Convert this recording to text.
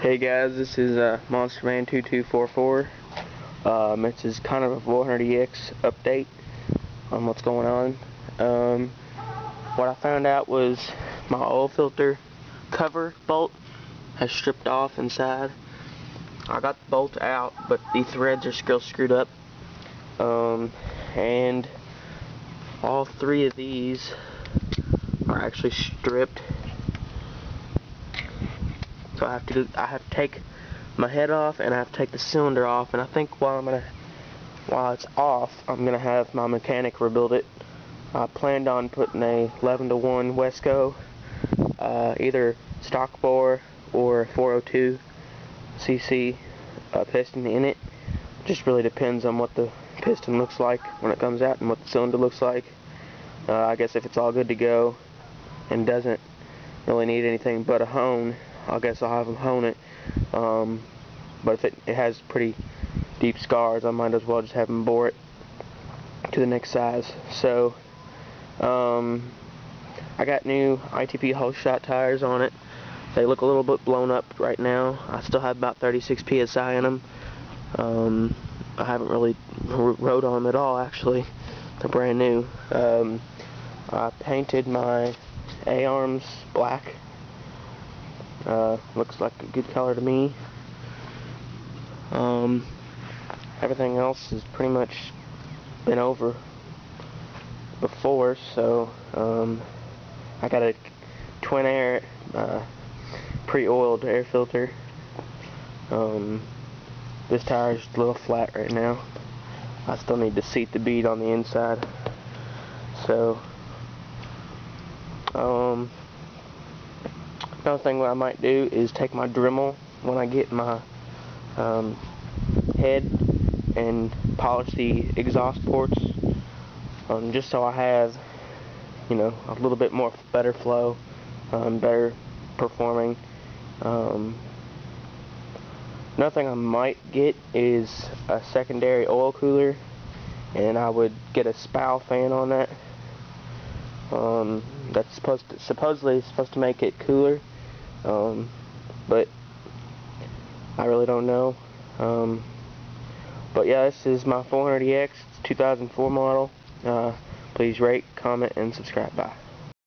Hey guys, this is MonsterMan2244. This is kind of a 400EX update on what's going on. What I found out was my oil filter cover bolt has stripped off inside. I got the bolt out, but the threads are still screwed up. And all three of these are actually stripped. So I have to take my head off, and I have to take the cylinder off, and I think while it's off, I'm gonna have my mechanic rebuild it. I planned on putting a 11:1 Wiseco, either stock bore or 402 cc piston in it. Just really depends on what the piston looks like when it comes out and what the cylinder looks like. I guess if it's all good to go and doesn't really need anything but a hone, I guess I'll have them hone it, but if it has pretty deep scars, I might as well just have them bore it to the next size. So, I got new ITP Holeshot tires on it. They look a little bit blown up right now. I still have about 36 psi in them. I haven't really rode on them at all, actually. They're brand new. I painted my A-arms black. Looks like a good color to me. Everything else has pretty much been over before, so I got a Twin Air pre-oiled air filter. This tire is a little flat right now. I still need to seat the bead on the inside. So another thing what I might do is take my Dremel when I get my head and polish the exhaust ports, just so I have, you know, a little bit more better flow, better performing. Another thing I might get is a secondary oil cooler, and I would get a SPAL fan on that. That's supposedly supposed to make it cooler. But I really don't know. But yeah, this is my 400EX, 2004 model. Please rate, comment, and subscribe. Bye.